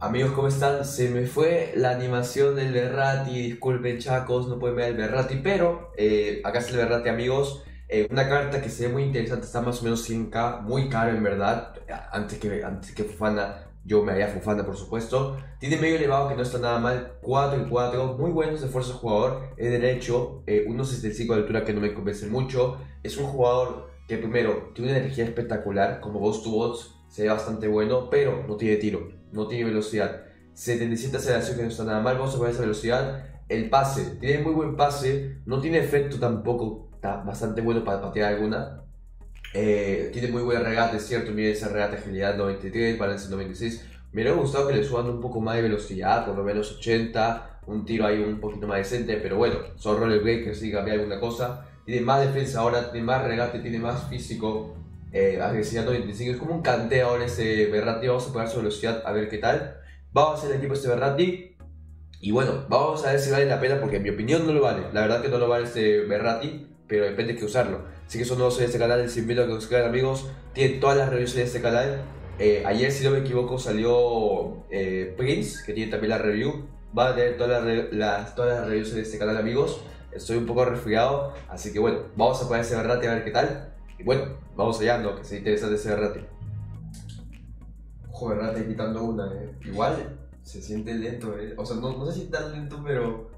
Amigos, ¿cómo están? Se me fue la animación del Verrati, disculpen chacos, no pueden ver el Verrati, pero acá es el Verrati, amigos. Una carta que se ve muy interesante, está más o menos 100k, muy caro en verdad. Antes que Fofana, yo me haría Fofana por supuesto. Tiene medio elevado que no está nada mal, 4 y 4, muy buenos de fuerza de jugador. Es derecho, 1.65 de altura que no me convence mucho. Es un jugador que primero tiene una energía espectacular, como Ghost to Bots, se ve bastante bueno, pero no tiene tiro. No tiene velocidad, 77 aceleración que no está nada mal, vamos a ver esa velocidad. El pase, tiene muy buen pase, no tiene efecto tampoco, está bastante bueno para patear alguna. Tiene muy buen regate, es cierto, miren ese regate, agilidad 93, balance 96. Me hubiera gustado que le suban un poco más de velocidad, por lo menos 80, un tiro ahí un poquito más decente, pero bueno, son roller breakers, sí, cambiar alguna cosa. Tiene más defensa ahora, tiene más regate, tiene más físico. Agresividad 95, es como un Kanté ahora ese Verratti. Vamos a pagar su velocidad a ver qué tal. Vamos a hacer el equipo este Verratti. Y bueno, vamos a ver si vale la pena, porque en mi opinión no lo vale. La verdad que no lo vale este Verratti, pero depende de que usarlo. Así que eso no soy de este canal, les invito a que os queden amigos. Tienen todas las reviews de este canal. Ayer si no me equivoco salió Prince, que tiene también la review. Van a tener todas las reviews de este canal amigos. Estoy un poco resfriado, así que bueno, vamos a pagar ese Verratti a ver qué tal. Y bueno, vamos allá, ¿no? Que se interesa de ese Verratti. Ojo, Verratti quitando una, Igual, se siente lento, O sea, no sé si tan lento, pero...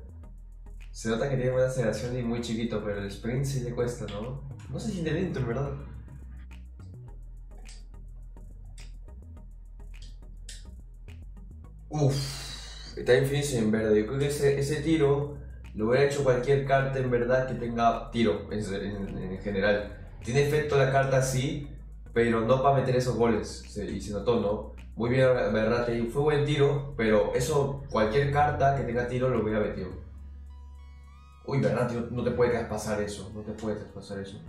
Se nota que tiene buena aceleración y muy chiquito, pero el sprint sí le cuesta, ¿no? No se siente lento, en verdad. Uff, está bien finísimo en verde. Yo creo que ese tiro lo hubiera hecho cualquier carta, en verdad, que tenga tiro, en general. Tiene efecto la carta, sí, pero no para meter esos goles, y se notó, ¿no? Muy bien, Verratti, fue buen tiro, pero eso, cualquier carta que tenga tiro lo hubiera metido. Uy, Verratti, no te puede traspasar eso, no te puede traspasar eso.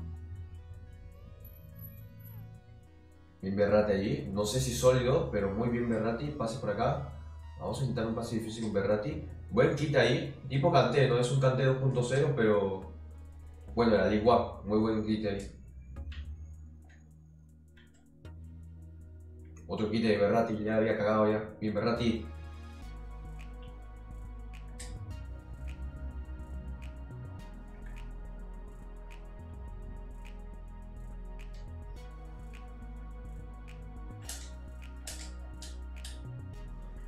Bien Verratti allí, no sé si sólido, pero muy bien Verratti, pase por acá. Vamos a intentar un pase difícil con Verratti. Buen kit ahí, tipo Kanté, no es un Kanté 2.0, pero... Bueno, la League One, muy buen kit ahí. Otro kit de Verratti, ya había cagado ya. Bien, Verratti.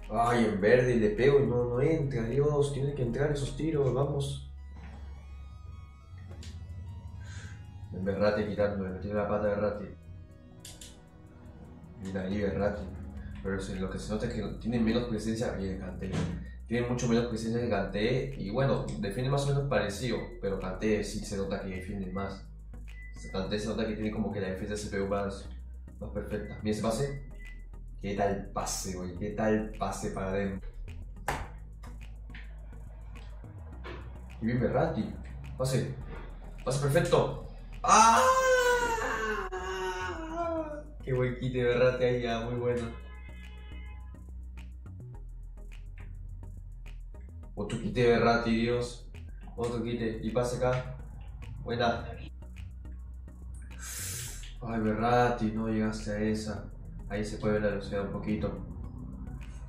Ay, en verde le pego y no entra. Dios, tiene que entrar esos tiros, vamos. En Verratti quitándole, metiendo la pata de Verratti. Mira ahí Verratti. Pero lo que se nota es que tiene menos presencia que Kanté. Tiene mucho menos presencia que Kanté. Y bueno, defiende más o menos parecido. Pero Kanté sí se nota que defiende más. Kanté se nota que tiene como que la defensa se pegó más perfecta. Mira ese pase. Qué tal pase, güey. Qué tal pase para Dembélé. Y bien Verratti. Pase. Pase perfecto. ¡Ah! Qué buen kit de Verratti ahí, ya, muy bueno. Otro kit de Verratti, Dios. Otro kit y pase acá. Buena. Ay, Verratti, no llegaste a esa. Ahí se puede ver la velocidad un poquito.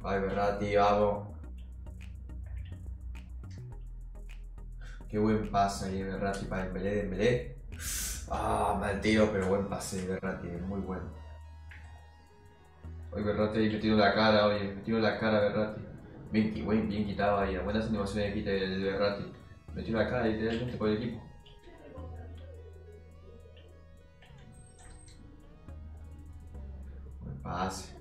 Ay, Verratti, vamos. Qué buen pase ahí, Verratti, para Dembélé, Ah, mal tiro, pero buen pase, Verratti, muy bueno. Hoy Verratti ahí metido la cara, oye, metido la cara Verratti. Bien quitado ahí, buenas animaciones aquí del Verratti. Metió la cara literalmente por el equipo. Buen pase.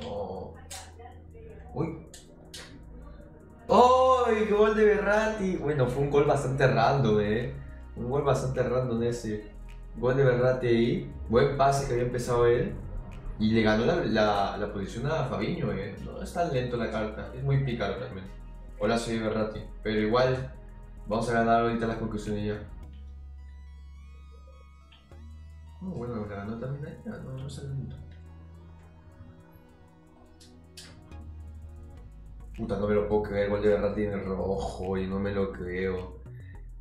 No. Uy. ¡Ay, qué gol de Verratti! Bueno, fue un gol bastante random, Un gol bastante random ese. Gol de Verratti ahí. Buen pase que había empezado él. Y le ganó la posición a Fabinho, No es tan lento la carta. Es muy pícaro realmente. Hola, soy Verratti. Pero igual, vamos a ganar ahorita las conclusiones ya. Oh, bueno, la ganó también ahí. No es tan lento. Puta, no me lo puedo creer, el gol de Verratti en el rojo, y no me lo creo.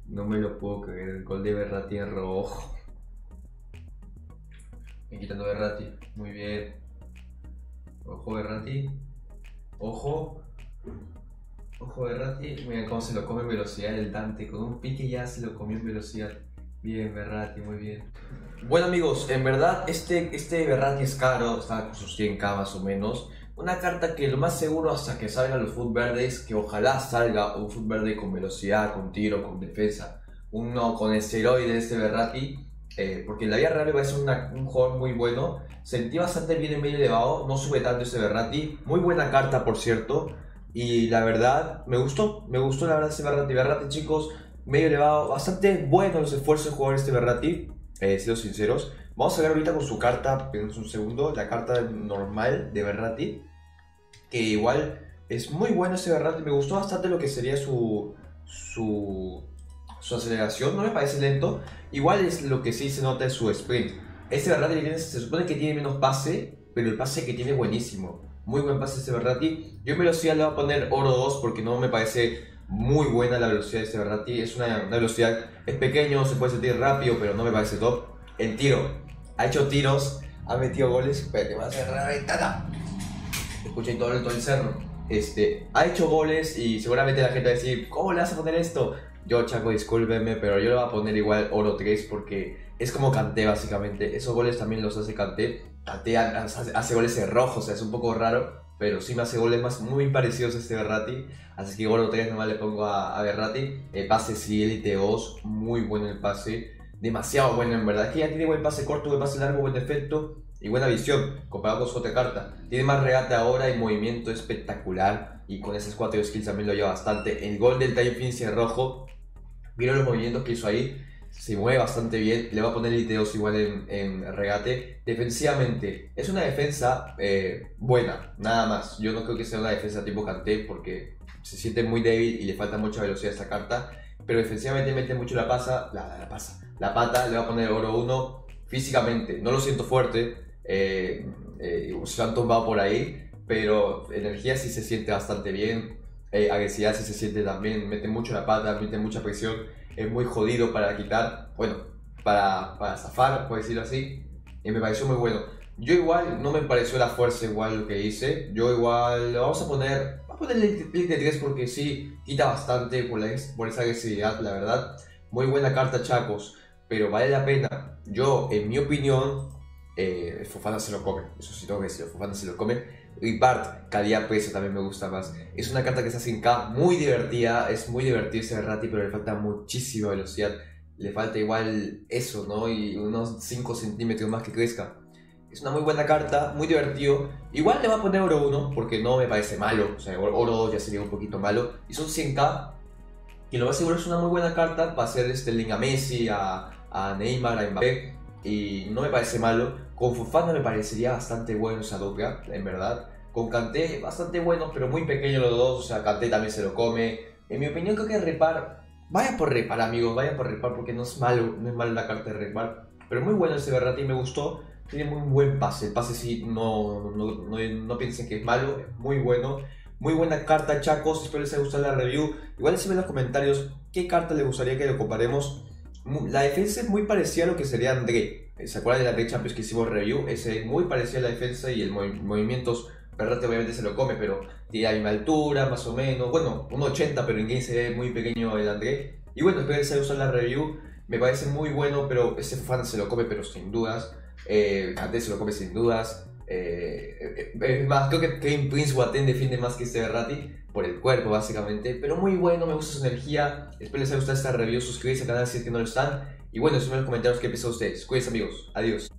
No me lo puedo creer, el gol de Verratti en rojo. Me quitando Verratti, muy bien. Ojo Verrati. Ojo. Ojo Verrati. Mira cómo se lo come en velocidad el Dante. Con un pique ya se lo comió en velocidad. Bien, Verrati, muy bien. Bueno amigos, en verdad este Verrati es caro. Estaba con sus 100k más o menos. Una carta que lo más seguro hasta que salga los fut verdes, que ojalá salga un fut verde con velocidad, con tiro, con defensa, uno con esteroides de este Verrati, porque en la vida real es un jugador muy bueno, sentí bastante bien en medio elevado, no sube tanto este Verrati, muy buena carta por cierto, y la verdad me gustó la verdad este Verrati chicos, medio elevado, bastante bueno los esfuerzos de jugar este Verrati, siendo sinceros. Vamos a ver ahorita con su carta, pensemos un segundo, la carta normal de Verrati, que igual es muy bueno ese Verrati, me gustó bastante lo que sería su aceleración, no me parece lento, igual es lo que sí se nota es su sprint. Este Verrati se supone que tiene menos pase, pero el pase que tiene es buenísimo, muy buen pase este Verrati. Yo en velocidad le voy a poner oro 2 porque no me parece muy buena la velocidad de este Verrati, es una velocidad, es pequeño, se puede sentir rápido, pero no me parece top. El tiro, ha hecho tiros, ha metido goles, espérate, me va a cerrar la ventana. Escuchen todo el cerro. Ha hecho goles y seguramente la gente va a decir, ¿cómo le vas a poner esto? Yo, Chaco, discúlpenme, pero yo le voy a poner igual oro 3 porque es como Kanté básicamente. Esos goles también los hace Kanté. Kanté hace goles en rojo, o sea, es un poco raro, pero sí me hace goles más muy parecidos a este Verrati. Así que oro 3 nomás le pongo a Verrati. El pase sí, élite 2, muy bueno el pase. Demasiado bueno en verdad, que ya tiene buen pase corto, buen pase largo, buen defecto y buena visión comparado con su otra carta. Tiene más regate ahora y movimiento espectacular y con esas 4 skills también lo lleva bastante. El gol del time finish en rojo, vieron los movimientos que hizo ahí, se mueve bastante bien, le va a poner el ITOS igual en regate. Defensivamente, es una defensa buena, nada más, yo no creo que sea una defensa tipo Kanté porque se siente muy débil y le falta mucha velocidad a esta carta. Pero defensivamente mete mucho la pata, le va a poner oro 1. Físicamente, no lo siento fuerte, se lo han tumbado por ahí, pero energía sí se siente bastante bien, agresividad sí se siente también, mete mucho la pata, mete mucha presión, es muy jodido para quitar, bueno, para zafar, por decirlo así, y me pareció muy bueno. Yo igual, no me pareció la fuerza igual lo que hice, yo igual, vamos a ponerle el click de 3 porque sí, quita bastante por esa agresividad, la verdad. Muy buena carta, chacos, pero vale la pena. Yo, en mi opinión, Fofana se lo come. Eso sí tengo que decirlo, Fofana se lo come. Y Bart, calidad peso también me gusta más. Es una carta que está sin K, muy divertida. Es muy divertido ese Verrati, pero le falta muchísima velocidad. Le falta igual eso, ¿no? Y unos 5 centímetros más que crezca. Es una muy buena carta, muy divertido. Igual le va a poner oro 1, porque no me parece malo. O sea, oro 2 ya sería un poquito malo. Y son 100k. Y lo más seguro es una muy buena carta para hacer link a Messi, a Neymar, a Mbappé. Y no me parece malo. Con Fofana me parecería bastante bueno esa dupla, en verdad. Con Kanté, bastante buenos, pero muy pequeños los dos. O sea, Kanté también se lo come. En mi opinión, creo que Repar. Vaya por Repar, amigos, vaya por Repar, porque no es malo, no es malo la carta de Repar. Pero muy bueno ese Verrati, me gustó. Tiene muy buen pase. El pase sí, no piensen que es malo, es muy bueno. Muy buena carta, chacos, espero les haya gustado la review. Igual decime en los comentarios qué carta les gustaría que lo comparemos. La defensa es muy parecida a lo que sería André. ¿Se acuerdan de la André Champions que hicimos review? Ese es muy parecida a la defensa y el movimientos, Verrati obviamente se lo come, pero tiene la misma altura, más o menos. Bueno, 1.80, pero en game se ve muy pequeño el André. Y bueno, espero les haya gustado la review. Me parece muy bueno, pero ese fan se lo come, pero sin dudas. Kanté se lo come sin dudas. Más, creo que Kevin Prince Boateng defiende más que este Verrati por el cuerpo básicamente, pero muy bueno, me gusta su energía. Espero les haya gustado esta review, suscríbanse al canal si es que no lo están y bueno, déjenme en los comentarios qué piensan ustedes. Cuídense amigos, adiós.